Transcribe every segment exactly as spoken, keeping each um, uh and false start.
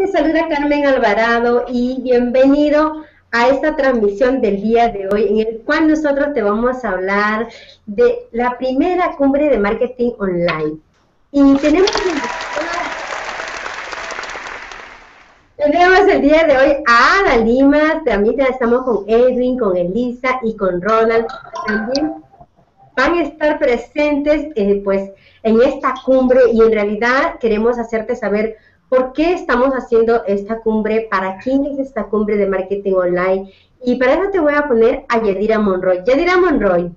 te saluda Carmen Alvarado y bienvenido a esta transmisión del día de hoy, en el cual nosotros te vamos a hablar de la primera cumbre de marketing online. Y tenemos el, tenemos el día de hoy a Ada Lima, también estamos con Edwin, con Elisa y con Ronald. También van a estar presentes eh, pues, en esta cumbre, y en realidad queremos hacerte saber ¿por qué estamos haciendo esta cumbre? ¿Para quién es esta cumbre de marketing online? Y para eso te voy a poner a Yadira Monroy. Yadira Monroy.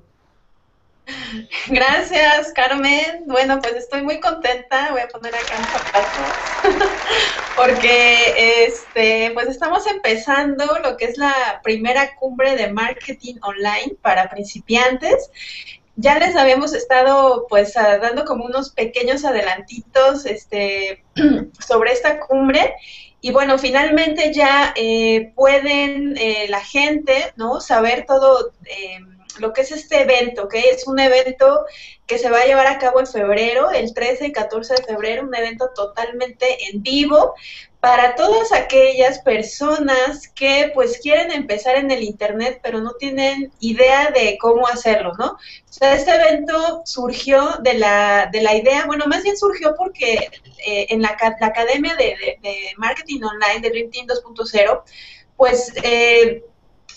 Gracias, Carmen. Bueno, pues estoy muy contenta. Voy a poner acá mis zapatos. Porque este, pues estamos empezando lo que es la primera cumbre de marketing online para principiantes. Ya les habíamos estado, pues, dando como unos pequeños adelantitos este, sobre esta cumbre. Y, bueno, finalmente ya eh, pueden eh, la gente, ¿no?, saber todo eh, lo que es este evento, ¿ok? Es un evento que se va a llevar a cabo en febrero, el trece y catorce de febrero, un evento totalmente en vivo para todas aquellas personas que, pues, quieren empezar en el internet, pero no tienen idea de cómo hacerlo, ¿no? O sea, este evento surgió de la, de la idea, bueno, más bien surgió porque eh, en la, la Academia de, de, de Marketing Online, de Dream Team dos punto cero, pues, eh,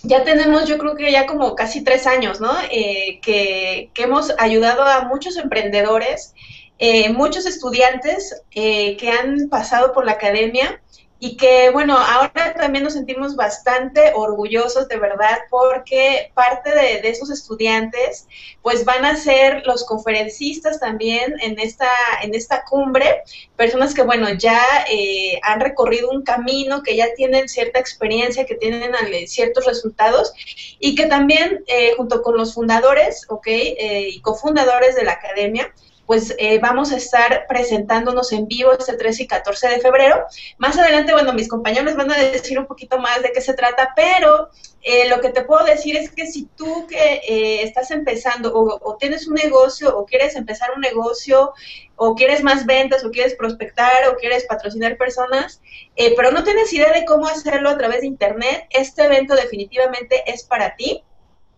ya tenemos, yo creo que ya como casi tres años, ¿no? Eh, que, que hemos ayudado a muchos emprendedores, eh, muchos estudiantes eh, que han pasado por la academia y que, bueno, ahora también nos sentimos bastante orgullosos, de verdad, porque parte de, de esos estudiantes, pues, van a ser los conferencistas también en esta, en esta cumbre, personas que, bueno, ya eh, han recorrido un camino, que ya tienen cierta experiencia, que tienen ciertos resultados, y que también, eh, junto con los fundadores, ¿ok?, eh, y cofundadores de la academia, pues eh, vamos a estar presentándonos en vivo este trece y catorce de febrero. Más adelante, bueno, mis compañeros van a decir un poquito más de qué se trata, pero eh, lo que te puedo decir es que si tú que eh, estás empezando o, o tienes un negocio o quieres empezar un negocio o quieres más ventas o quieres prospectar o quieres patrocinar personas, eh, pero no tienes idea de cómo hacerlo a través de internet, este evento definitivamente es para ti.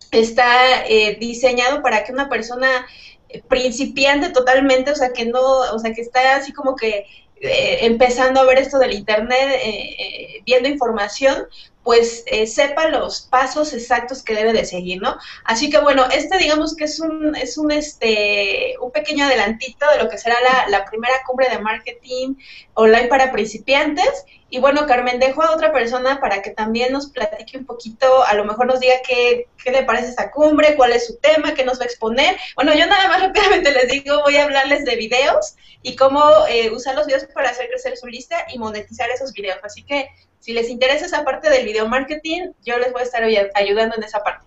Está eh, diseñado para que una persona principiante totalmente, o sea, que no, o sea, que está así como que eh, empezando a ver esto del internet, eh, eh, viendo información, pues eh, sepa los pasos exactos que debe de seguir, ¿no? Así que, bueno, este, digamos que es un, es un, este, un pequeño adelantito de lo que será la, la primera cumbre de marketing online para principiantes. Y, bueno, Carmen, dejo a otra persona para que también nos platique un poquito, a lo mejor nos diga qué, qué le parece esta cumbre, cuál es su tema, qué nos va a exponer. Bueno, yo nada más rápidamente les digo, voy a hablarles de videos y cómo eh, usar los videos para hacer crecer su lista y monetizar esos videos. Así que, si les interesa esa parte del video marketing, yo les voy a estar ayudando en esa parte.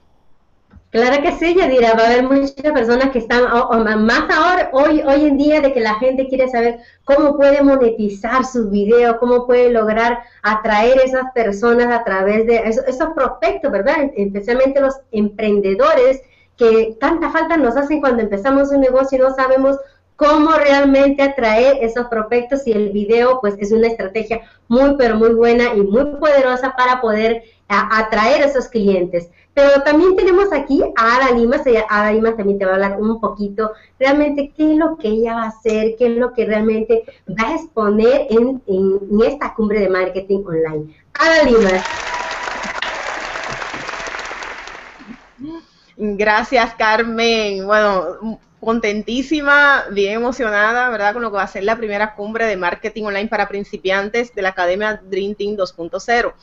Claro que sí, Yadira. Va a haber muchas personas que están, o, o más ahora, hoy, hoy en día, de que la gente quiere saber cómo puede monetizar sus videos, cómo puede lograr atraer esas personas a través de esos, esos prospectos, ¿verdad? Especialmente los emprendedores, que tanta falta nos hacen cuando empezamos un negocio y no sabemos cómo realmente atraer esos prospectos, y el video, pues, es una estrategia muy, pero muy buena y muy poderosa para poder a, atraer a esos clientes. Pero también tenemos aquí a Ada Lima. Ada Lima también te va a hablar un poquito realmente qué es lo que ella va a hacer, qué es lo que realmente va a exponer en, en, en esta cumbre de marketing online. Ada Lima. Gracias, Carmen. Bueno, contentísima, bien emocionada, ¿verdad?, con lo que va a ser la primera cumbre de marketing online para principiantes de la Academia Dream Team dos punto cero.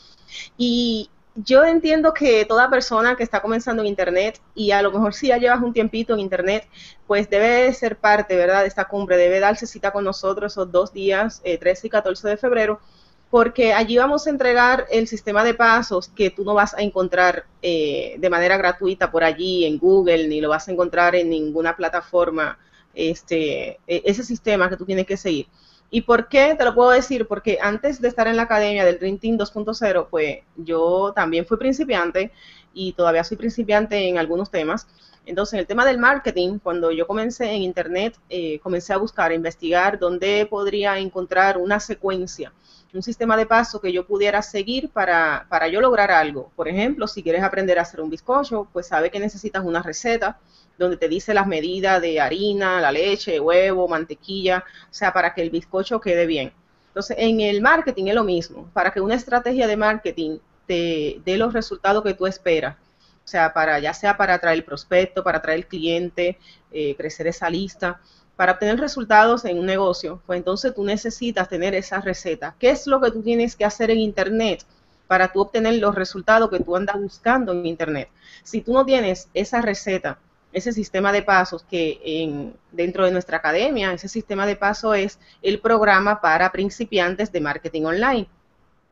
Y yo entiendo que toda persona que está comenzando en internet, y a lo mejor si ya llevas un tiempito en internet, pues debe ser parte, ¿verdad?, de esta cumbre, debe darse cita con nosotros esos dos días, eh, trece y catorce de febrero, porque allí vamos a entregar el sistema de pasos que tú no vas a encontrar eh, de manera gratuita por allí en Google, ni lo vas a encontrar en ninguna plataforma, este, ese sistema que tú tienes que seguir. ¿Y por qué? Te lo puedo decir, porque antes de estar en la academia del Dream Team dos punto cero, pues yo también fui principiante, y todavía soy principiante en algunos temas. Entonces, en el tema del marketing, cuando yo comencé en Internet, eh, comencé a buscar, a investigar dónde podría encontrar una secuencia, un sistema de paso que yo pudiera seguir para, para yo lograr algo. Por ejemplo, si quieres aprender a hacer un bizcocho, pues sabe que necesitas una receta donde te dice las medidas de harina, la leche, huevo, mantequilla, o sea, para que el bizcocho quede bien. Entonces, en el marketing es lo mismo. Para que una estrategia de marketing te dé los resultados que tú esperas, o sea, para, ya sea para atraer prospecto, para atraer cliente, eh, crecer esa lista, para obtener resultados en un negocio, pues entonces tú necesitas tener esa receta. ¿Qué es lo que tú tienes que hacer en Internet para tú obtener los resultados que tú andas buscando en Internet? Si tú no tienes esa receta, ese sistema de pasos que en, dentro de nuestra academia, ese sistema de pasos es el programa para principiantes de marketing online,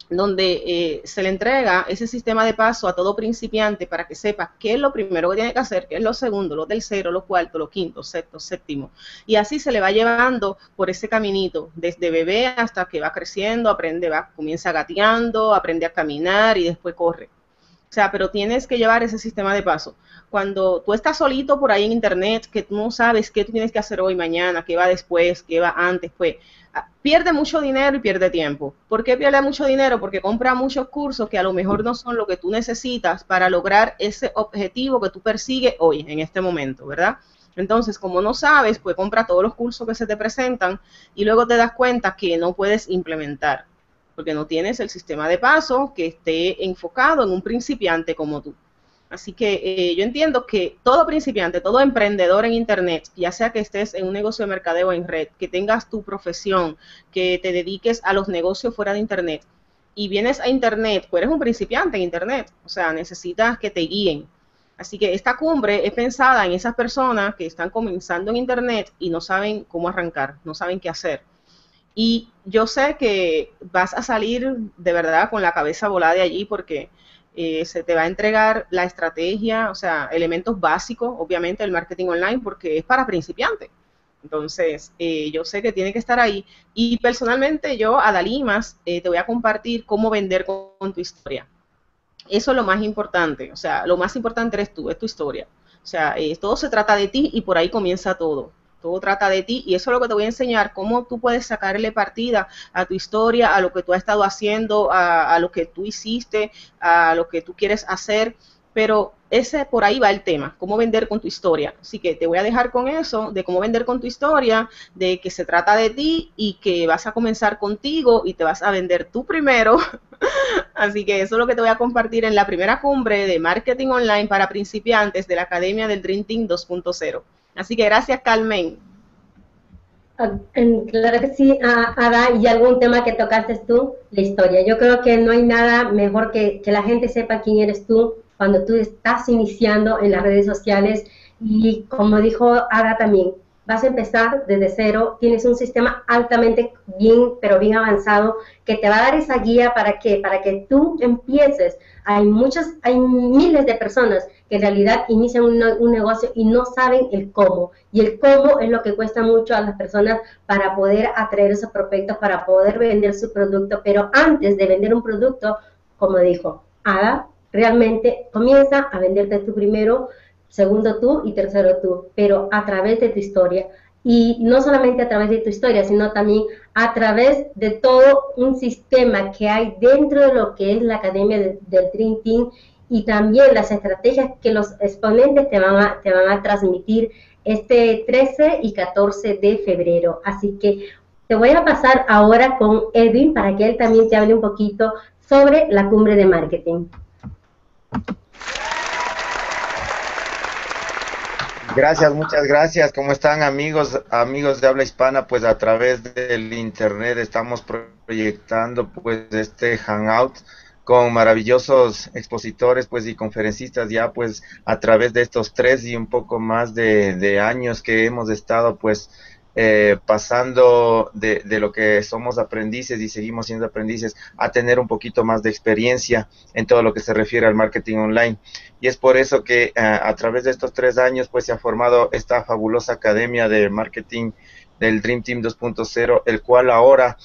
donde eh, se le entrega ese sistema de paso a todo principiante para que sepa qué es lo primero que tiene que hacer, qué es lo segundo, lo tercero, lo cuarto, lo quinto, sexto, séptimo. Y así se le va llevando por ese caminito, desde bebé hasta que va creciendo, aprende, va, comienza gateando, aprende a caminar y después corre. O sea, pero tienes que llevar ese sistema de paso. Cuando tú estás solito por ahí en Internet, que tú no sabes qué tú tienes que hacer hoy, mañana, qué va después, qué va antes, pues pierde mucho dinero y pierde tiempo. ¿Por qué pierde mucho dinero? Porque compra muchos cursos que a lo mejor no son lo que tú necesitas para lograr ese objetivo que tú persigues hoy, en este momento, ¿verdad? Entonces, como no sabes, pues compra todos los cursos que se te presentan y luego te das cuenta que no puedes implementar, porque no tienes el sistema de paso que esté enfocado en un principiante como tú. Así que eh, yo entiendo que todo principiante, todo emprendedor en Internet, ya sea que estés en un negocio de mercadeo en red, que tengas tu profesión, que te dediques a los negocios fuera de Internet, y vienes a Internet, pues eres un principiante en Internet, o sea, necesitas que te guíen. Así que esta cumbre es pensada en esas personas que están comenzando en Internet y no saben cómo arrancar, no saben qué hacer. Y yo sé que vas a salir de verdad con la cabeza volada de allí porque eh, se te va a entregar la estrategia, o sea, elementos básicos, obviamente, del marketing online porque es para principiantes. Entonces, eh, yo sé que tiene que estar ahí. Y personalmente yo, Ada Lima, eh, te voy a compartir cómo vender con, con tu historia. Eso es lo más importante, o sea, lo más importante eres tú, es tu historia. O sea, eh, todo se trata de ti y por ahí comienza todo. Todo trata de ti y eso es lo que te voy a enseñar, cómo tú puedes sacarle partida a tu historia, a lo que tú has estado haciendo, a, a lo que tú hiciste, a lo que tú quieres hacer, pero ese por ahí va el tema, cómo vender con tu historia. Así que te voy a dejar con eso, de cómo vender con tu historia, de que se trata de ti y que vas a comenzar contigo y te vas a vender tú primero. Así que eso es lo que te voy a compartir en la primera cumbre de marketing online para principiantes de la Academia del Dream Team dos punto cero. Así que gracias, Carmen. Claro que sí, Ada, y algún tema que tocaste tú, la historia. Yo creo que no hay nada mejor que, que la gente sepa quién eres tú cuando tú estás iniciando en las redes sociales. Y como dijo Ada también, vas a empezar desde cero, tienes un sistema altamente bien, pero bien avanzado, que te va a dar esa guía para que, para que tú empieces. Hay muchas, hay miles de personas que en realidad inician un, un negocio y no saben el cómo. Y el cómo es lo que cuesta mucho a las personas para poder atraer esos prospectos, para poder vender su producto. Pero antes de vender un producto, como dijo Ada, realmente comienza a venderte tú primero, segundo tú y tercero tú, pero a través de tu historia. Y no solamente a través de tu historia, sino también a través de todo un sistema que hay dentro de lo que es la Academia del, del Dream Team y también las estrategias que los exponentes te van a, te van a transmitir este trece y catorce de febrero. Así que te voy a pasar ahora con Edwin para que él también te hable un poquito sobre la cumbre de marketing. Gracias, muchas gracias. ¿Cómo están, amigos, amigos de habla hispana? Pues a través del Internet estamos proyectando pues este hangout con maravillosos expositores pues y conferencistas ya pues a través de estos tres y un poco más de, de años que hemos estado pues eh, pasando de, de lo que somos aprendices y seguimos siendo aprendices a tener un poquito más de experiencia en todo lo que se refiere al marketing online. Y es por eso que uh, a través de estos tres años pues se ha formado esta fabulosa Academia de Marketing del Dream Team dos punto cero, el cual ahora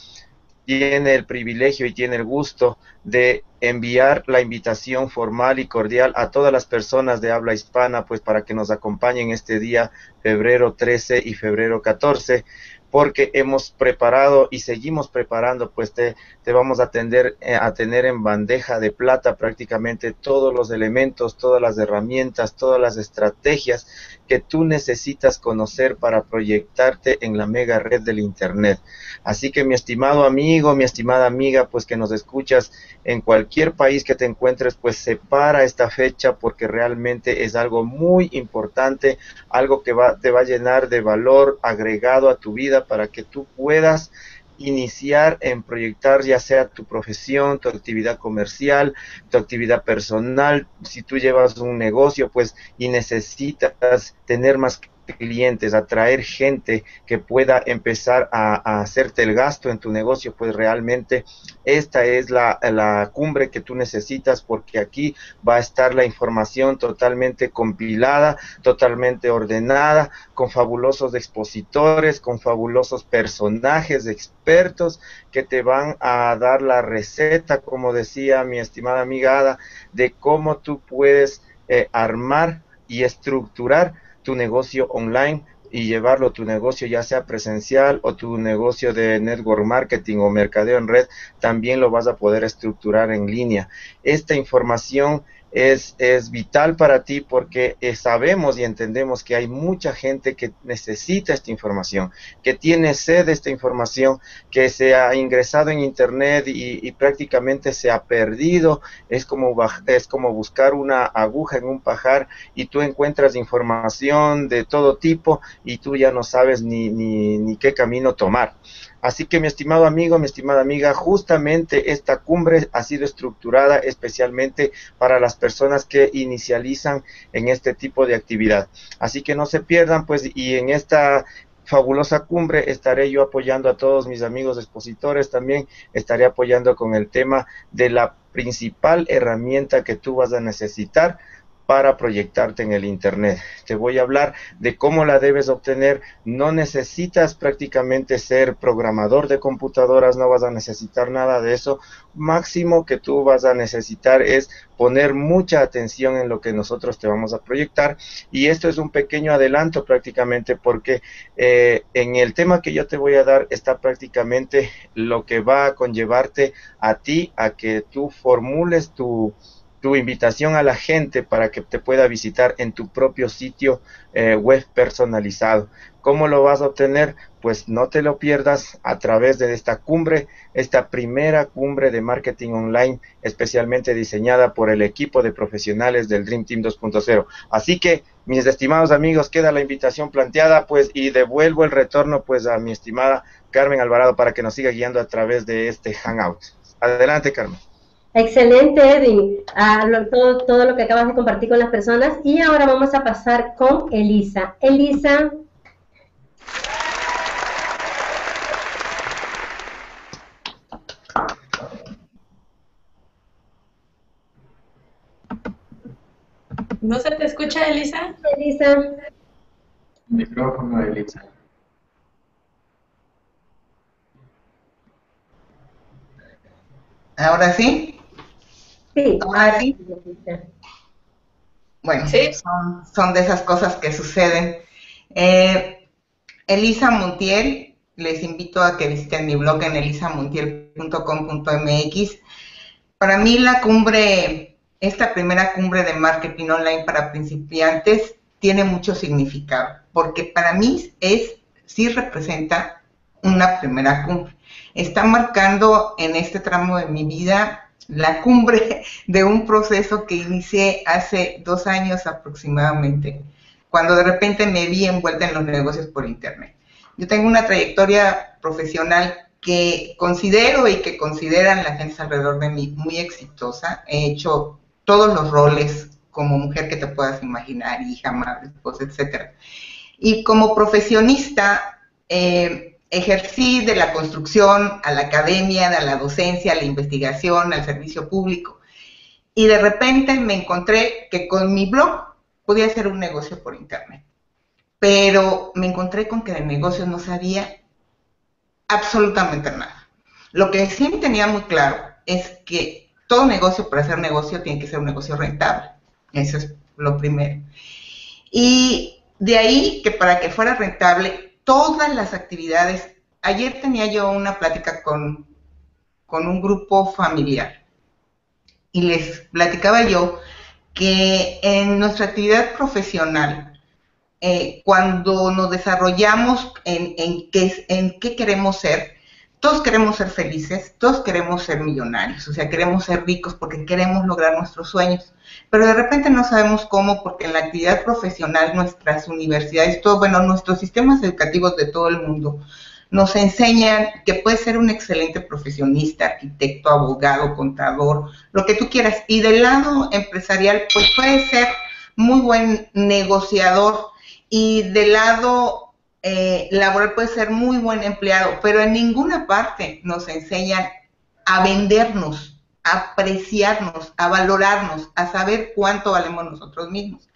tiene el privilegio y tiene el gusto de enviar la invitación formal y cordial a todas las personas de habla hispana, pues para que nos acompañen este día febrero trece y febrero catorce, porque hemos preparado y seguimos preparando, pues te, te vamos a, atender, a tener en bandeja de plata prácticamente todos los elementos, todas las herramientas, todas las estrategias que tú necesitas conocer para proyectarte en la mega red del Internet. Así que mi estimado amigo, mi estimada amiga, pues que nos escuchas en cualquier país que te encuentres, pues separa esta fecha porque realmente es algo muy importante, algo que va, te va a llenar de valor agregado a tu vida, para que tú puedas iniciar en proyectar ya sea tu profesión, tu actividad comercial, tu actividad personal. Si tú llevas un negocio, pues y necesitas tener más clientes, atraer gente que pueda empezar a, a hacerte el gasto en tu negocio, pues realmente esta es la, la cumbre que tú necesitas, porque aquí va a estar la información totalmente compilada, totalmente ordenada, con fabulosos expositores, con fabulosos personajes, expertos que te van a dar la receta, como decía mi estimada amiga Ada, de cómo tú puedes eh, armar y estructurar tu negocio online y llevarlo, tu negocio ya sea presencial o tu negocio de network marketing o mercadeo en red, también lo vas a poder estructurar en línea. Esta información es, es vital para ti, porque sabemos y entendemos que hay mucha gente que necesita esta información, que tiene sed de esta información, que se ha ingresado en internet y, y prácticamente se ha perdido. Es como, es como buscar una aguja en un pajar, y tú encuentras información de todo tipo y tú ya no sabes ni, ni, ni qué camino tomar. Así que mi estimado amigo, mi estimada amiga, justamente esta cumbre ha sido estructurada especialmente para las personas que inicializan en este tipo de actividad. Así que no se pierdan, pues, y en esta fabulosa cumbre estaré yo apoyando a todos mis amigos expositores, también estaré apoyando con el tema de la principal herramienta que tú vas a necesitar para proyectarte en el internet. Te voy a hablar de cómo la debes obtener. No necesitas prácticamente ser programador de computadoras, no vas a necesitar nada de eso. Máximo que tú vas a necesitar es poner mucha atención en lo que nosotros te vamos a proyectar, y esto es un pequeño adelanto prácticamente, porque eh, en el tema que yo te voy a dar está prácticamente lo que va a conllevarte a ti a que tú formules tu tu invitación a la gente para que te pueda visitar en tu propio sitio eh, web personalizado. ¿Cómo lo vas a obtener? Pues no te lo pierdas a través de esta cumbre, esta primera cumbre de marketing online, especialmente diseñada por el equipo de profesionales del Dream Team dos punto cero. Así que, mis estimados amigos, queda la invitación planteada, pues, y devuelvo el retorno, pues, a mi estimada Carmen Alvarado para que nos siga guiando a través de este Hangout. Adelante, Carmen. Excelente, Edwin, ah, lo, todo, todo lo que acabas de compartir con las personas. Y ahora vamos a pasar con Elisa. Elisa. ¿No se te escucha, Elisa? Elisa. Micrófono de Elisa. ¿Ahora sí? Sí. ¿Así? Bueno, sí. Son, son de esas cosas que suceden. Eh, Elisa Montiel, les invito a que visiten mi blog en elisa montiel punto com punto m x. Para mí la cumbre, esta primera cumbre de marketing online para principiantes tiene mucho significado, porque para mí es, sí representa una primera cumbre. Está marcando en este tramo de mi vida la cumbre de un proceso que inicié hace dos años aproximadamente, cuando de repente me vi envuelta en los negocios por internet. Yo tengo una trayectoria profesional que considero y que consideran la gente alrededor de mí muy exitosa. He hecho todos los roles como mujer que te puedas imaginar, hija, madre, esposa, etcétera. Y como profesionista, eh, ejercí de la construcción a la academia, a la docencia, a la investigación, al servicio público. Y de repente me encontré que con mi blog podía hacer un negocio por internet. Pero me encontré con que de negocios no sabía absolutamente nada. Lo que sí tenía muy claro es que todo negocio, para hacer negocio, tiene que ser un negocio rentable. Eso es lo primero. Y de ahí que para que fuera rentable, todas las actividades... Ayer tenía yo una plática con, con un grupo familiar y les platicaba yo que en nuestra actividad profesional, eh, cuando nos desarrollamos en, en, qué, en qué queremos ser, todos queremos ser felices, todos queremos ser millonarios, o sea, queremos ser ricos porque queremos lograr nuestros sueños, pero de repente no sabemos cómo, porque en la actividad profesional nuestras universidades, todo, bueno, nuestros sistemas educativos de todo el mundo nos enseñan que puedes ser un excelente profesionista, arquitecto, abogado, contador, lo que tú quieras. Y del lado empresarial, pues puedes ser muy buen negociador, y del lado eh, laboral puedes ser muy buen empleado, pero en ninguna parte nos enseñan a vendernos, a apreciarnos, a valorarnos, a saber cuánto valemos nosotros mismos.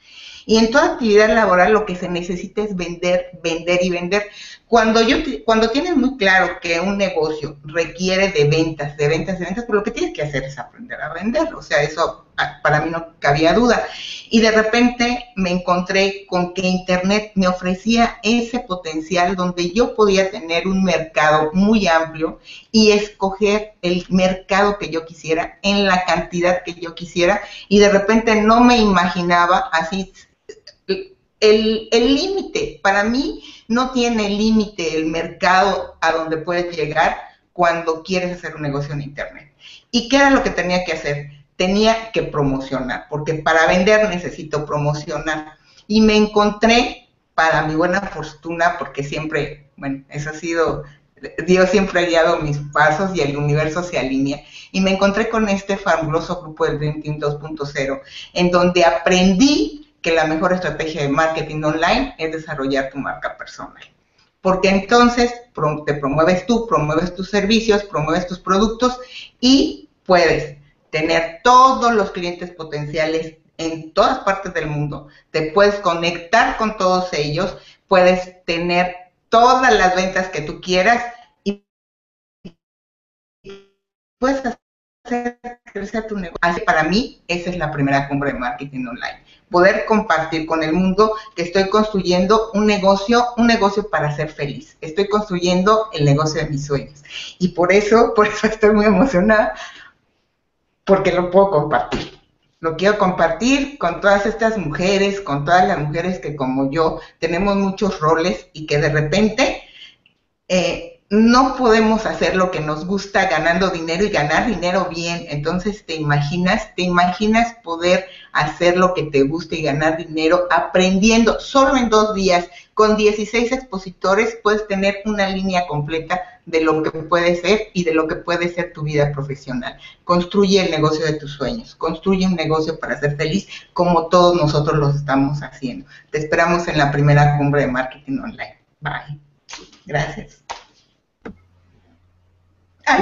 Y en toda actividad laboral lo que se necesita es vender, vender y vender. Cuando yo cuando tienes muy claro que un negocio requiere de ventas, de ventas, de ventas, pues lo que tienes que hacer es aprender a vender. O sea, eso para mí no cabía duda. Y de repente me encontré con que Internet me ofrecía ese potencial donde yo podía tener un mercado muy amplio y escoger el mercado que yo quisiera en la cantidad que yo quisiera. Y de repente no me imaginaba así... El límite, para mí, no tiene límite el mercado a donde puedes llegar cuando quieres hacer un negocio en Internet. ¿Y qué era lo que tenía que hacer? Tenía que promocionar, porque para vender necesito promocionar. Y me encontré, para mi buena fortuna, porque siempre, bueno, eso ha sido, Dios siempre ha guiado mis pasos y el universo se alinea. Y me encontré con este fabuloso grupo del Dream Team dos punto cero, en donde aprendí que la mejor estrategia de marketing online es desarrollar tu marca personal. Porque entonces te promueves tú, promueves tus servicios, promueves tus productos y puedes tener todos los clientes potenciales en todas partes del mundo. Te puedes conectar con todos ellos, puedes tener todas las ventas que tú quieras y puedes hacer crecer tu negocio. Así, para mí, esa es la primera cumbre de marketing online. Poder compartir con el mundo que estoy construyendo un negocio, un negocio para ser feliz. Estoy construyendo el negocio de mis sueños. Y por eso, por eso estoy muy emocionada, porque lo puedo compartir. Lo quiero compartir con todas estas mujeres, con todas las mujeres que como yo tenemos muchos roles y que de repente eh, no podemos hacer lo que nos gusta ganando dinero y ganar dinero bien. Entonces, te imaginas, te imaginas poder hacer lo que te guste y ganar dinero aprendiendo. Solo en dos días, con dieciséis expositores, puedes tener una línea completa de lo que puede ser y de lo que puede ser tu vida profesional. Construye el negocio de tus sueños, construye un negocio para ser feliz, como todos nosotros los estamos haciendo. Te esperamos en la primera cumbre de marketing online. Bye. Gracias.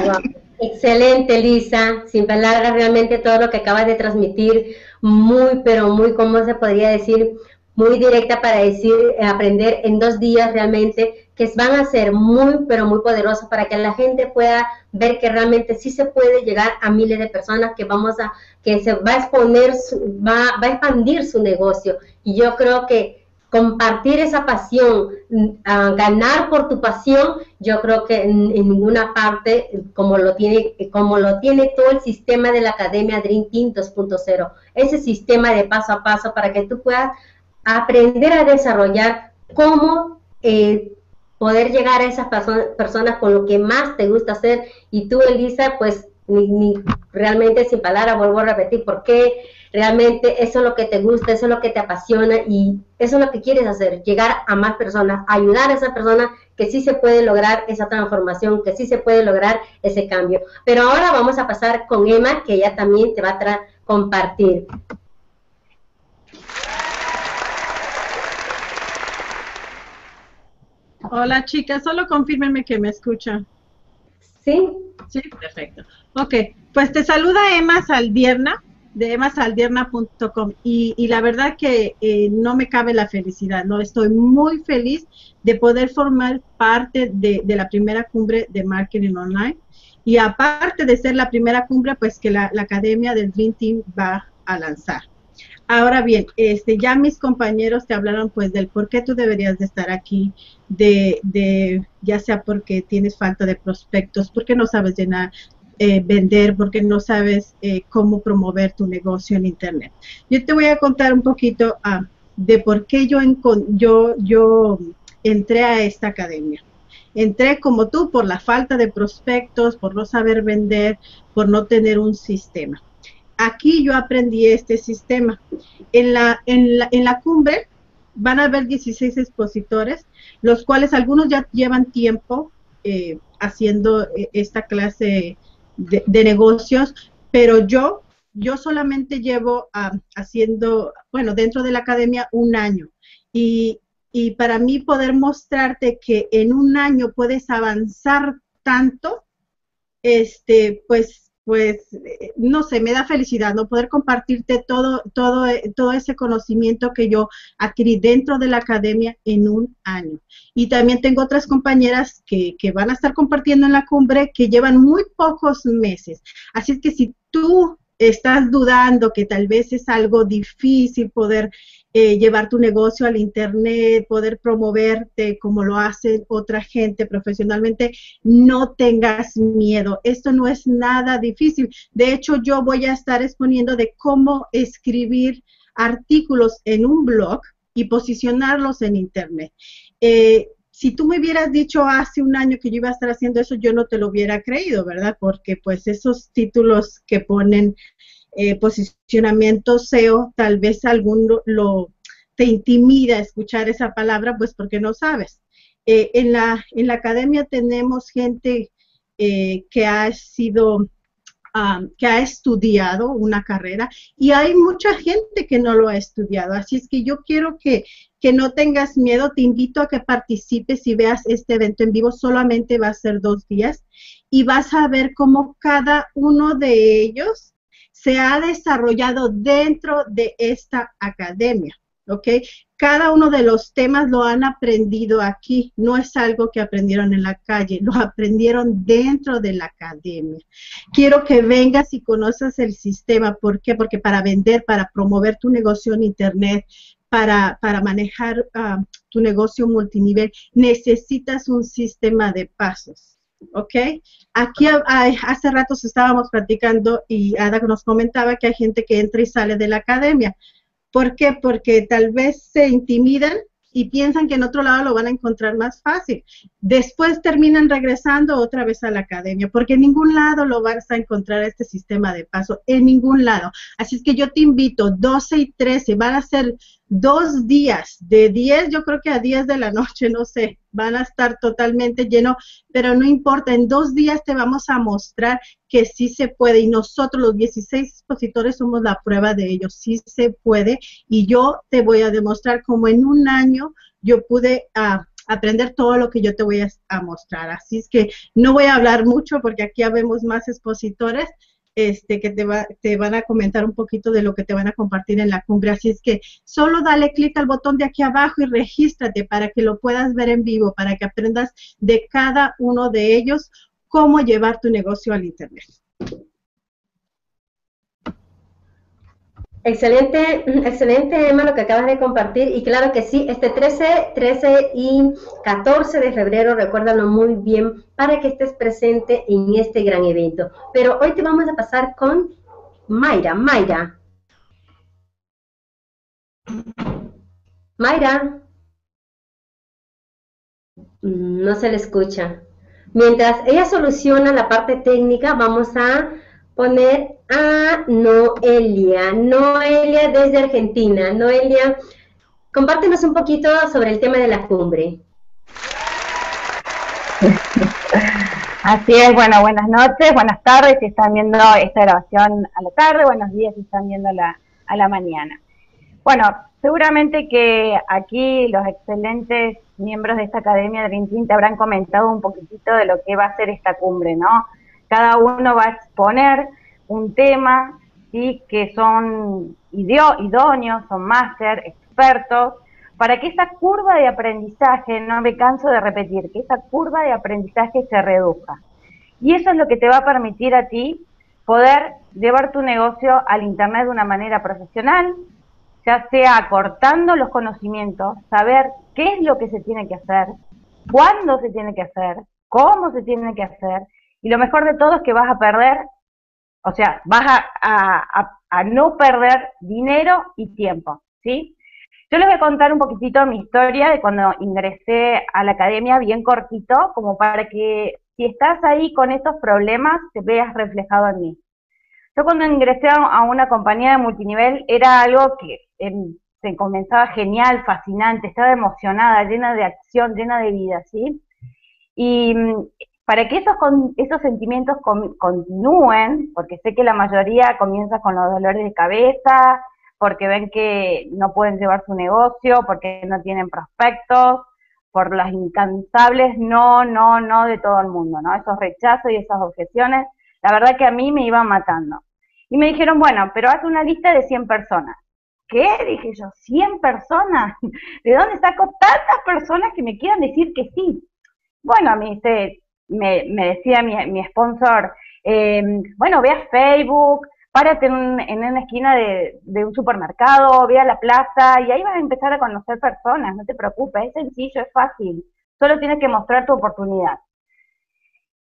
Wow. Excelente, Elisa. Sin palabras, realmente todo lo que acabas de transmitir, muy, pero muy, ¿cómo se podría decir? Muy directa para decir, aprender en dos días realmente, que van a ser muy, pero muy poderosos para que la gente pueda ver que realmente sí se puede llegar a miles de personas, que vamos a, que se va a exponer, su, va, va a expandir su negocio. Y yo creo que compartir esa pasión, ganar por tu pasión, yo creo que en, en ninguna parte, como lo tiene como lo tiene todo el sistema de la Academia Dream Team dos punto cero, ese sistema de paso a paso para que tú puedas aprender a desarrollar cómo eh, poder llegar a esas perso- personas con lo que más te gusta hacer. Y tú, Elisa, pues ni, ni realmente sin palabras, vuelvo a repetir, ¿por qué? Realmente eso es lo que te gusta, eso es lo que te apasiona y eso es lo que quieres hacer, llegar a más personas, ayudar a esas personas que sí se puede lograr esa transformación, que sí se puede lograr ese cambio. Pero ahora vamos a pasar con Emma, que ella también te va a compartir. Hola, chicas, solo confírmenme que me escuchan. ¿Sí? Sí, perfecto. Ok, pues te saluda Emma Saldierna, de ema saldierna punto com, y, y la verdad que eh, no me cabe la felicidad, no estoy muy feliz de poder formar parte de, de la primera cumbre de marketing online y aparte de ser la primera cumbre, pues que la, la Academia del Dream Team va a lanzar. Ahora bien, este, ya mis compañeros te hablaron pues del por qué tú deberías de estar aquí, de, de ya sea porque tienes falta de prospectos, porque no sabes llenar, eh, vender, porque no sabes eh, cómo promover tu negocio en internet. Yo te voy a contar un poquito ah, de por qué yo, yo, yo entré a esta academia. Entré como tú por la falta de prospectos, por no saber vender, por no tener un sistema. Aquí yo aprendí este sistema. En la, en la, en la cumbre van a haber dieciséis expositores, los cuales algunos ya llevan tiempo eh, haciendo esta clase de, de negocios, pero yo, yo solamente llevo um, haciendo, bueno, dentro de la academia un año. Y, y para mí poder mostrarte que en un año puedes avanzar tanto, este, pues, pues, no sé, me da felicidad, ¿no? Poder compartirte todo, todo, todo ese conocimiento que yo adquirí dentro de la academia en un año. Y también tengo otras compañeras que, que van a estar compartiendo en la cumbre que llevan muy pocos meses. Así es que si tú estás dudando que tal vez es algo difícil poder eh, llevar tu negocio al internet, poder promoverte como lo hace otra gente profesionalmente, no tengas miedo. Esto no es nada difícil. De hecho, yo voy a estar exponiendo de cómo escribir artículos en un blog y posicionarlos en internet. Eh, Si tú me hubieras dicho hace un año que yo iba a estar haciendo eso, yo no te lo hubiera creído, ¿verdad? Porque pues esos títulos que ponen eh, posicionamiento S E O, tal vez alguno lo, te intimida escuchar esa palabra, pues porque no sabes. Eh, en, la, en la academia tenemos gente eh, que ha sido... Um, que ha estudiado una carrera y hay mucha gente que no lo ha estudiado, así es que yo quiero que, que no tengas miedo, te invito a que participes y veas este evento en vivo, solamente va a ser dos días y vas a ver cómo cada uno de ellos se ha desarrollado dentro de esta academia, ¿ok? Cada uno de los temas lo han aprendido aquí, no es algo que aprendieron en la calle, lo aprendieron dentro de la academia. Quiero que vengas y conozcas el sistema, ¿por qué? Porque para vender, para promover tu negocio en internet, para, para manejar uh, tu negocio multinivel, necesitas un sistema de pasos, ¿ok? Aquí hay, hace rato estábamos platicando y Ada nos comentaba que hay gente que entra y sale de la academia. ¿Por qué? Porque tal vez se intimidan y piensan que en otro lado lo van a encontrar más fácil. Después terminan regresando otra vez a la academia, porque en ningún lado lo vas a encontrar este sistema de paso, en ningún lado. Así es que yo te invito, doce y trece, van a ser dos días, de diez, yo creo que a diez de la noche, no sé, van a estar totalmente llenos, pero no importa, en dos días te vamos a mostrar que sí se puede, y nosotros los dieciséis expositores somos la prueba de ello, sí se puede, y yo te voy a demostrar cómo en un año yo pude uh, aprender todo lo que yo te voy a, a mostrar, así es que no voy a hablar mucho porque aquí ya vemos más expositores, Este, que te, va, te van a comentar un poquito de lo que te van a compartir en la cumbre, así es que solo dale clic al botón de aquí abajo y regístrate para que lo puedas ver en vivo, para que aprendas de cada uno de ellos cómo llevar tu negocio al internet. Excelente, excelente Emma, lo que acabas de compartir y claro que sí, este trece, trece y catorce de febrero, recuérdalo muy bien para que estés presente en este gran evento. Pero hoy te vamos a pasar con Mayra. Mayra. Mayra. No se le escucha. Mientras ella soluciona la parte técnica, vamos a poner a Noelia, Noelia desde Argentina. Noelia, compártenos un poquito sobre el tema de la cumbre. Así es, bueno, buenas noches, buenas tardes si están viendo esta grabación a la tarde, buenos días si están viendo la, a la mañana. Bueno, seguramente que aquí los excelentes miembros de esta Academia Dream Team te habrán comentado un poquitito de lo que va a ser esta cumbre, ¿no? Cada uno va a exponer un tema, ¿sí? Que son idóneos, son máster, expertos, para que esa curva de aprendizaje, no me canso de repetir, que esa curva de aprendizaje se reduzca. Y eso es lo que te va a permitir a ti poder llevar tu negocio al internet de una manera profesional, ya sea acortando los conocimientos, saber qué es lo que se tiene que hacer, cuándo se tiene que hacer, cómo se tiene que hacer, y lo mejor de todo es que vas a perder, o sea, vas a, a, a, a no perder dinero y tiempo, ¿sí? Yo les voy a contar un poquitito mi historia de cuando ingresé a la academia, bien cortito, como para que si estás ahí con estos problemas, te veas reflejado en mí. Yo cuando ingresé a una compañía de multinivel era algo que eh, se comenzaba genial, fascinante, estaba emocionada, llena de acción, llena de vida, ¿sí? Y para que esos, esos sentimientos continúen, porque sé que la mayoría comienza con los dolores de cabeza, porque ven que no pueden llevar su negocio, porque no tienen prospectos, por las incansables no, no, no de todo el mundo, ¿no? Esos rechazos y esas objeciones, la verdad que a mí me iban matando. Y me dijeron, bueno, pero haz una lista de cien personas. ¿Qué? Dije yo, ¿cien personas? ¿De dónde saco tantas personas que me quieran decir que sí? Bueno, me, dice, me, me decía mi, mi sponsor, eh, bueno, ve a Facebook, párate en, en una esquina de, de un supermercado, ve a la plaza, y ahí vas a empezar a conocer personas, no te preocupes, es sencillo, es fácil, solo tienes que mostrar tu oportunidad.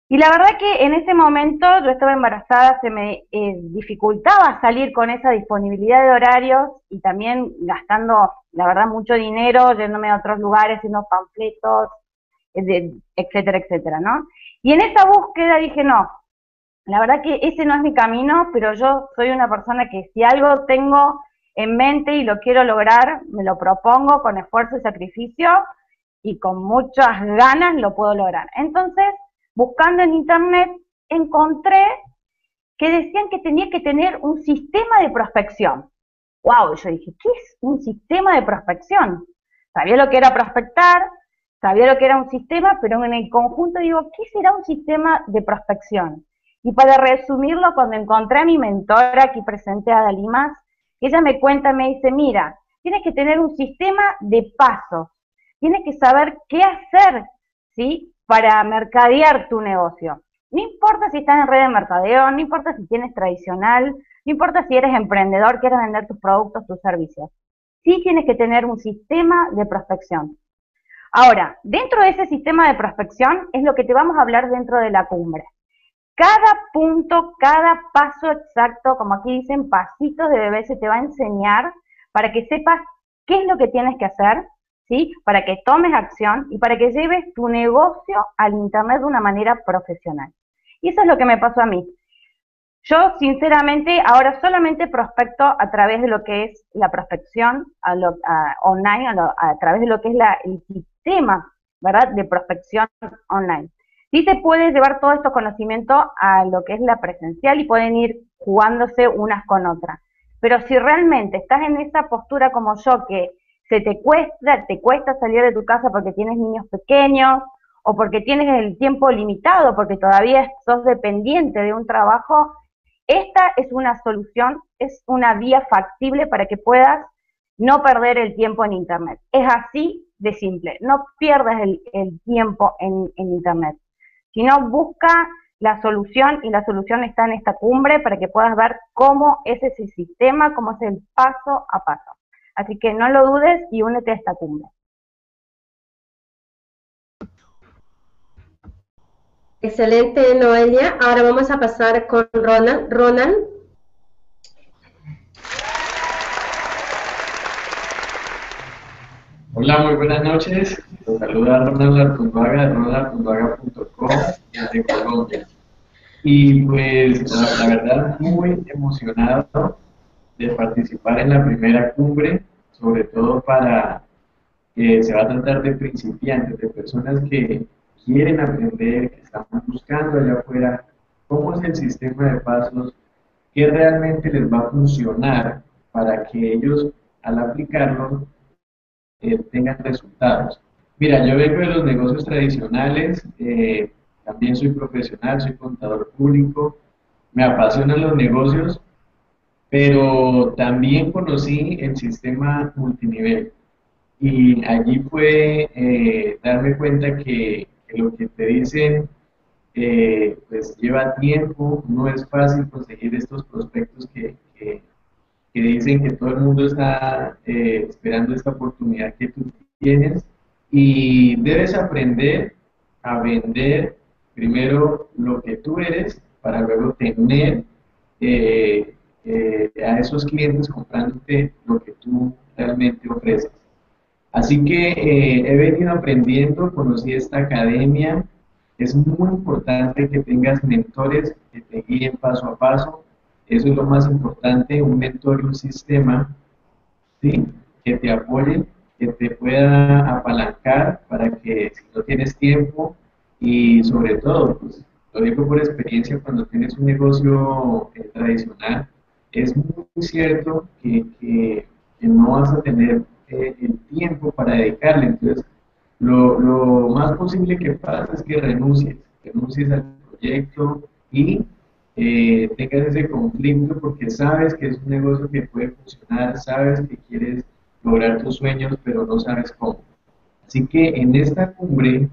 Y la verdad que en ese momento yo estaba embarazada, se me eh, dificultaba salir con esa disponibilidad de horarios y también gastando, la verdad, mucho dinero, yéndome a otros lugares, haciendo panfletos, etcétera, etcétera, ¿no? Y en esa búsqueda dije, no, la verdad que ese no es mi camino, pero yo soy una persona que si algo tengo en mente y lo quiero lograr, me lo propongo con esfuerzo y sacrificio, y con muchas ganas lo puedo lograr. Entonces, buscando en internet, encontré que decían que tenía que tener un sistema de prospección. ¡Wow! Yo dije, ¿qué es un sistema de prospección? Sabía lo que era prospectar, sabía lo que era un sistema, pero en el conjunto digo, ¿qué será un sistema de prospección? Y para resumirlo, cuando encontré a mi mentora aquí presente, Ada Lima, ella me cuenta, me dice, mira, tienes que tener un sistema de pasos, tienes que saber qué hacer, ¿sí?, para mercadear tu negocio. No importa si estás en red de mercadeo, no importa si tienes tradicional, no importa si eres emprendedor, quieres vender tus productos, tus servicios. Sí tienes que tener un sistema de prospección. Ahora, dentro de ese sistema de prospección es lo que te vamos a hablar dentro de la cumbre. Cada punto, cada paso exacto, como aquí dicen, pasitos de bebé, se te va a enseñar para que sepas qué es lo que tienes que hacer, ¿sí? Para que tomes acción y para que lleves tu negocio al internet de una manera profesional. Y eso es lo que me pasó a mí. Yo, sinceramente, ahora solamente prospecto a través de lo que es la prospección a lo, a, online, a, lo, a través de lo que es la, el sistema, ¿verdad?, de prospección online. Sí se puede llevar todos estos conocimientos a lo que es la presencial y pueden ir jugándose unas con otras. Pero si realmente estás en esa postura como yo, que se te cuesta, te cuesta salir de tu casa porque tienes niños pequeños o porque tienes el tiempo limitado, porque todavía sos dependiente de un trabajo, esta es una solución, es una vía factible para que puedas no perder el tiempo en internet. Es así de simple, no pierdas el, el tiempo en, en internet, sino busca la solución, y la solución está en esta cumbre para que puedas ver cómo es ese sistema, cómo es el paso a paso. Así que no lo dudes y únete a esta cumbre. Excelente, Noelia. Ahora vamos a pasar con Ronald. Ronald. Hola, muy buenas noches. Te saluda Ronald Hurtado Vega de ronald artunvaga punto com desde Colombia. Y pues, la verdad, muy emocionado de participar en la primera cumbre, sobre todo para que eh, se va a tratar de principiantes, de personas que quieren aprender, que están buscando allá afuera cómo es el sistema de pasos que realmente les va a funcionar para que ellos, al aplicarlo, eh, tengan resultados. Mira, yo vengo de los negocios tradicionales, eh, también soy profesional, soy contador público, me apasionan los negocios, pero también conocí el sistema multinivel y allí fue eh, darme cuenta que, que lo que te dicen eh, pues lleva tiempo, no es fácil conseguir estos prospectos que, que, que dicen que todo el mundo está eh, esperando esta oportunidad que tú tienes, y debes aprender a vender primero lo que tú eres para luego tener eh, eh, a esos clientes comprándote lo que tú realmente ofreces. Así que eh, he venido aprendiendo, conocí esta academia. Es muy importante que tengas mentores que te guíen paso a paso. Eso es lo más importante, un mentor y un sistema, ¿sí?, que te apoye, que te pueda apalancar para que si no tienes tiempo, y sobre todo, pues, lo digo por experiencia, cuando tienes un negocio eh, tradicional, es muy cierto que, que, que no vas a tener el tiempo para dedicarle. Entonces lo, lo más posible que pasa es que renuncies, renuncies al proyecto y eh, tengas ese conflicto, porque sabes que es un negocio que puede funcionar, sabes que quieres lograr tus sueños, pero no sabes cómo. Así que en esta cumbre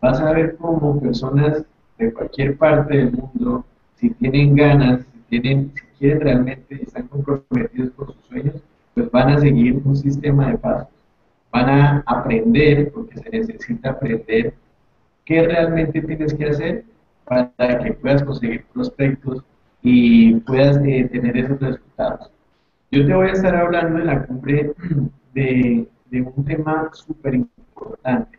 vas a ver cómo personas de cualquier parte del mundo, si tienen ganas, si, tienen, si quieren realmente, están comprometidos con sus sueños, pues van a seguir un sistema de pasos, van a aprender, porque se necesita aprender qué realmente tienes que hacer para que puedas conseguir prospectos y puedas eh, tener esos resultados. Yo te voy a estar hablando en la cumbre de, de un tema súper importante,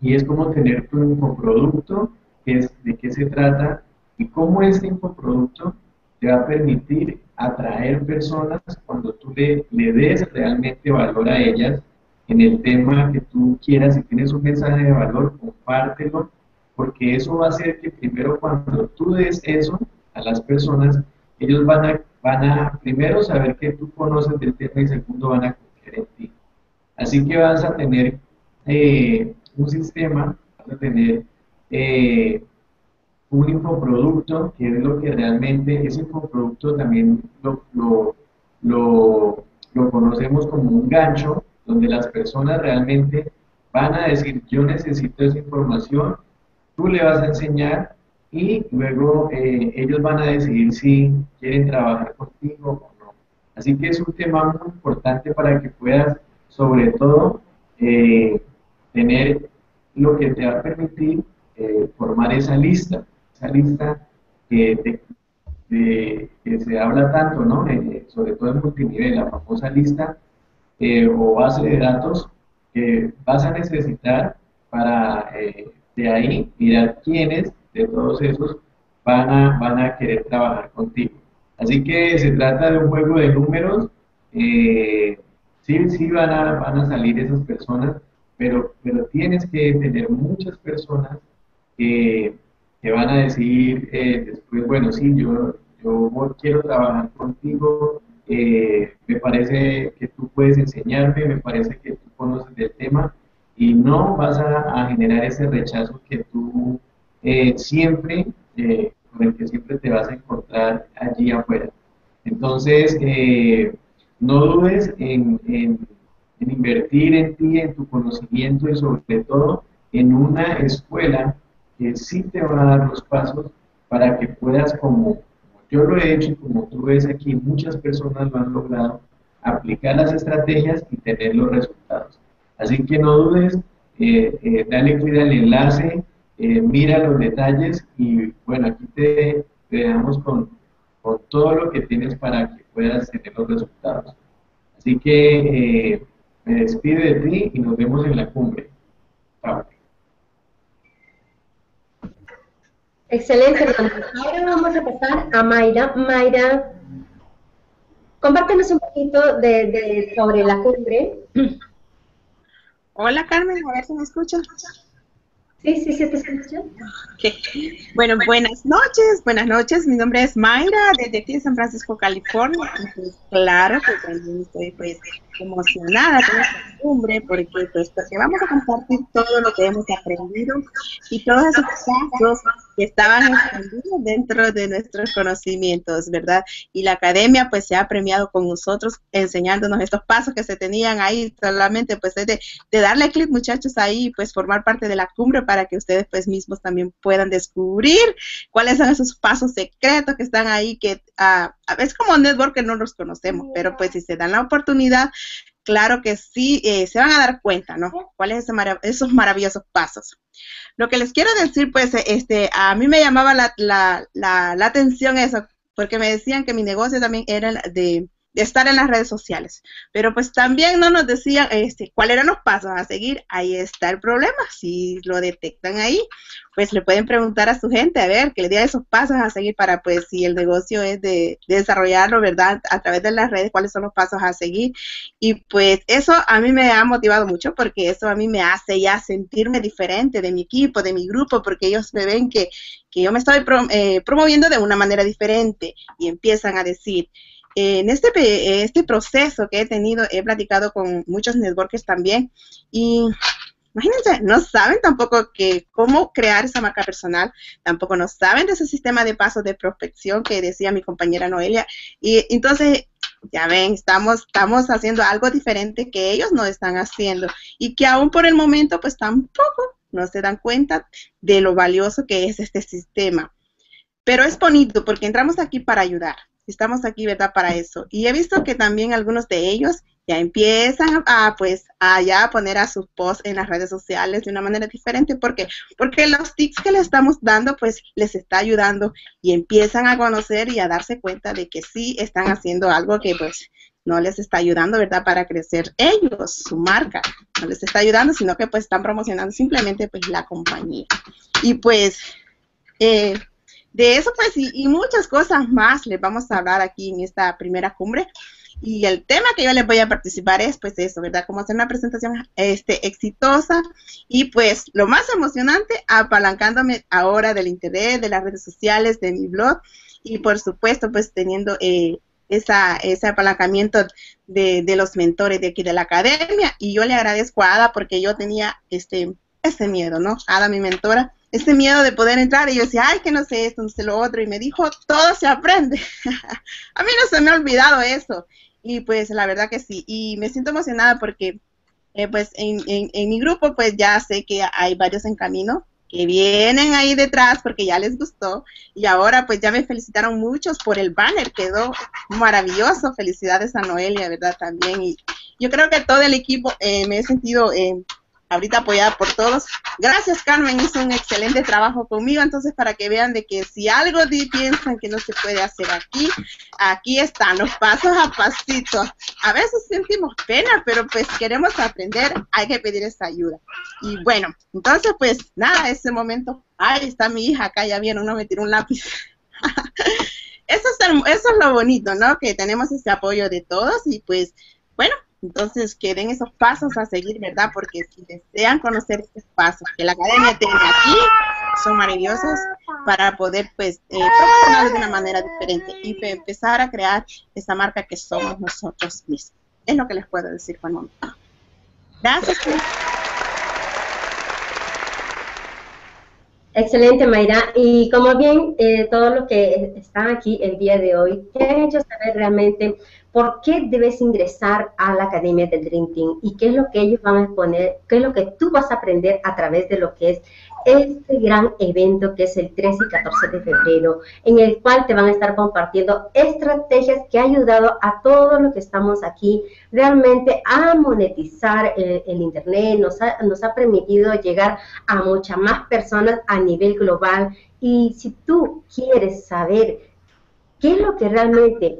y es cómo tener tu infoproducto, que es, de qué se trata, y cómo este infoproducto te va a permitir atraer personas cuando tú le, le des realmente valor a ellas en el tema que tú quieras. Si tienes un mensaje de valor, compártelo, porque eso va a hacer que primero cuando tú des eso a las personas, ellos van a, van a primero saber que tú conoces del tema, y segundo van a confiar en ti. Así que vas a tener eh, un sistema, vas a tener eh, un infoproducto, que es lo que realmente, ese infoproducto también lo, lo, lo, lo conocemos como un gancho, donde las personas realmente van a decir, yo necesito esa información, tú le vas a enseñar, y luego eh, ellos van a decidir si quieren trabajar contigo o no. Así que es un tema muy importante para que puedas, sobre todo, eh, tener lo que te va a permitir eh, formar esa lista. Esa lista que, de, de, que se habla tanto, ¿no? Eh, sobre todo en multinivel, la famosa lista eh, o base de datos que vas a necesitar para eh, de ahí mirar quiénes de todos esos van a, van a querer trabajar contigo. Así que se trata de un juego de números, eh, sí, sí van a, van a salir esas personas, pero, pero tienes que tener muchas personas que... Eh, que van a decir eh, después, bueno, sí, yo, yo quiero trabajar contigo, eh, me parece que tú puedes enseñarme, me parece que tú conoces del tema, y no vas a, a generar ese rechazo que tú eh, siempre, eh, con el que siempre te vas a encontrar allí afuera. Entonces, eh, no dudes en, en, en invertir en ti, en tu conocimiento, y sobre todo en una escuela que sí te van a dar los pasos para que puedas, como yo lo he hecho y como tú ves aquí, muchas personas lo han logrado, aplicar las estrategias y tener los resultados. Así que no dudes, eh, eh, dale clic al enlace, eh, mira los detalles, y bueno, aquí te, te dejamos con, con todo lo que tienes para que puedas tener los resultados. Así que eh, me despido de ti y nos vemos en la cumbre. Chao. Excelente, Ronald. Ahora vamos a pasar a Mayra. Mayra, compártenos un poquito de, de, sobre la cumbre. Hola, Carmen, a ver si me escuchan. Sí, sí, sí, te escucho. Okay. Bueno, buenas noches, buenas noches. Mi nombre es Mayra, desde aquí de San Francisco, California. Entonces, claro, pues, estoy, pues emocionada con esta cumbre, porque pues, porque vamos a compartir todo lo que hemos aprendido y todos esos pasos que estaban escondidos dentro de nuestros conocimientos, ¿verdad? Y la academia pues se ha premiado con nosotros enseñándonos estos pasos que se tenían ahí, solamente pues es de, de darle clic, muchachos, ahí, pues formar parte de la cumbre para que ustedes pues mismos también puedan descubrir cuáles son esos pasos secretos que están ahí, que uh, es como network que no los conocemos, pero pues si se dan la oportunidad, claro que sí, eh, se van a dar cuenta, ¿no? ¿Cuáles son marav esos maravillosos pasos? Lo que les quiero decir, pues, este, a mí me llamaba la, la, la, la atención eso, porque me decían que mi negocio también era de, de estar en las redes sociales, pero pues también no nos decían este, cuáles eran los pasos a seguir. Ahí está el problema, si lo detectan ahí, pues le pueden preguntar a su gente, a ver, que le diga esos pasos a seguir para, pues, si el negocio es de, de desarrollarlo, ¿verdad?, a través de las redes, cuáles son los pasos a seguir. Y, pues, eso a mí me ha motivado mucho, porque eso a mí me hace ya sentirme diferente de mi equipo, de mi grupo, porque ellos me ven que, que yo me estoy prom eh, promoviendo de una manera diferente, y empiezan a decir... En este, este proceso que he tenido, he platicado con muchos networkers también, y imagínense, no saben tampoco que cómo crear esa marca personal, tampoco no saben de ese sistema de pasos de prospección que decía mi compañera Noelia, y entonces... Ya ven, estamos, estamos haciendo algo diferente que ellos no están haciendo y que aún por el momento pues tampoco no se dan cuenta de lo valioso que es este sistema. Pero es bonito porque entramos aquí para ayudar. Estamos aquí, ¿verdad?, para eso. Y he visto que también algunos de ellos ya empiezan a, pues, a ya poner a sus posts en las redes sociales de una manera diferente. ¿Por qué? Porque los tips que les estamos dando, pues, les está ayudando y empiezan a conocer y a darse cuenta de que sí están haciendo algo que, pues, no les está ayudando, ¿verdad?, para crecer ellos, su marca. No les está ayudando, sino que, pues, están promocionando simplemente, pues, la compañía. Y, pues, eh... de eso pues y, y muchas cosas más les vamos a hablar aquí en esta primera cumbre, y el tema que yo les voy a participar es pues eso, ¿verdad? Cómo hacer una presentación este, exitosa y pues lo más emocionante, apalancándome ahora del internet, de las redes sociales, de mi blog y por supuesto pues teniendo eh, esa, ese apalancamiento de, de los mentores de aquí de la academia. Y yo le agradezco a Ada porque yo tenía este, este miedo, ¿no? Ada, mi mentora. Este miedo de poder entrar, y yo decía, ay, que no sé esto, no sé lo otro, y me dijo, todo se aprende. A mí no se me ha olvidado eso, y pues la verdad que sí, y me siento emocionada porque, eh, pues, en, en, en mi grupo, pues, ya sé que hay varios en camino, que vienen ahí detrás porque ya les gustó, y ahora, pues, ya me felicitaron muchos por el banner, quedó maravilloso, felicidades a Noelia, ¿verdad?, también, y yo creo que todo el equipo, eh, me he sentido... Eh, ahorita apoyada por todos. Gracias, Carmen, hizo un excelente trabajo conmigo, entonces para que vean de que si algo piensan que no se puede hacer aquí, aquí están los pasos a pasitos. A veces sentimos pena, pero pues queremos aprender, hay que pedir esa ayuda. Y bueno, entonces pues nada, ese momento, ahí está mi hija acá, ya vieron, no me tiró un lápiz. Eso es, el, eso es lo bonito, ¿no? Que tenemos ese apoyo de todos y pues, bueno, entonces, que den esos pasos a seguir, ¿verdad? Porque si desean conocer estos pasos que la academia tiene aquí, son maravillosos para poder, pues, eh, promocionarlos de una manera diferente y empezar a crear esa marca que somos nosotros mismos. Es lo que les puedo decir por el momento. Gracias. Excelente, Mayra. Y como bien, eh, todos los que están aquí el día de hoy, te han hecho saber realmente por qué debes ingresar a la Academia del Dream Team y qué es lo que ellos van a exponer, qué es lo que tú vas a aprender a través de lo que es este gran evento que es el trece y catorce de febrero, en el cual te van a estar compartiendo estrategias que ha ayudado a todos los que estamos aquí realmente a monetizar el, el internet, nos ha, nos ha permitido llegar a muchas más personas a nivel global. Y si tú quieres saber qué es lo que realmente,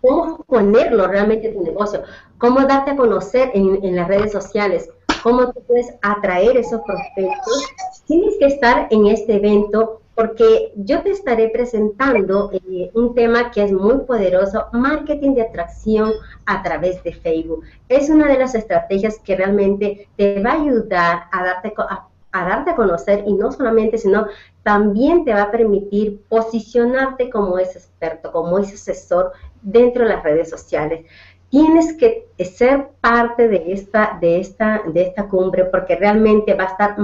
cómo ponerlo realmente en tu negocio, cómo darte a conocer en, en las redes sociales, cómo tú puedes atraer esos prospectos, tienes que estar en este evento porque yo te estaré presentando eh, un tema que es muy poderoso, marketing de atracción a través de Facebook. Es una de las estrategias que realmente te va a ayudar a darte a, a darte a conocer, y no solamente, sino también te va a permitir posicionarte como ese experto, como ese asesor dentro de las redes sociales. tienes que ser parte de esta, de esta, de esta cumbre, porque realmente va a estar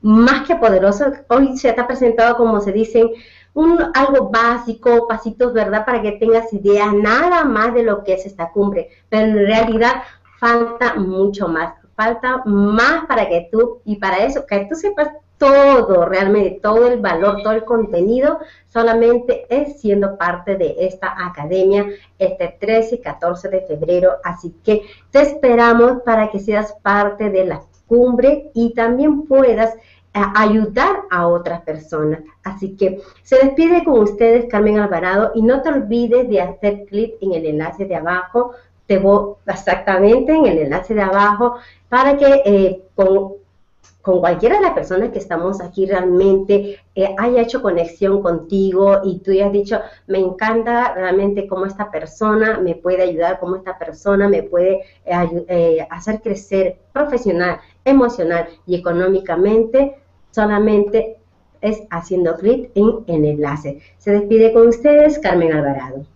más que poderosa. Hoy se te ha presentado, como se dicen, un, algo básico, pasitos, ¿verdad?, para que tengas ideas nada más de lo que es esta cumbre, pero en realidad falta mucho más, falta más para que tú, y para eso, que tú sepas todo, realmente todo el valor, todo el contenido, solamente es siendo parte de esta academia este trece y catorce de febrero. Así que te esperamos para que seas parte de la cumbre y también puedas a ayudar a otras personas. Así que se despide con ustedes Carmen Alvarado, y no te olvides de hacer clic en el enlace de abajo, te voy exactamente en el enlace de abajo, para que eh, con, con cualquiera de las personas que estamos aquí realmente eh, haya hecho conexión contigo y tú hayas dicho, me encanta realmente cómo esta persona me puede ayudar, cómo esta persona me puede eh, eh, hacer crecer profesional, emocional y económicamente. Solamente es haciendo clic en el enlace. Se despide con ustedes Carmen Alvarado.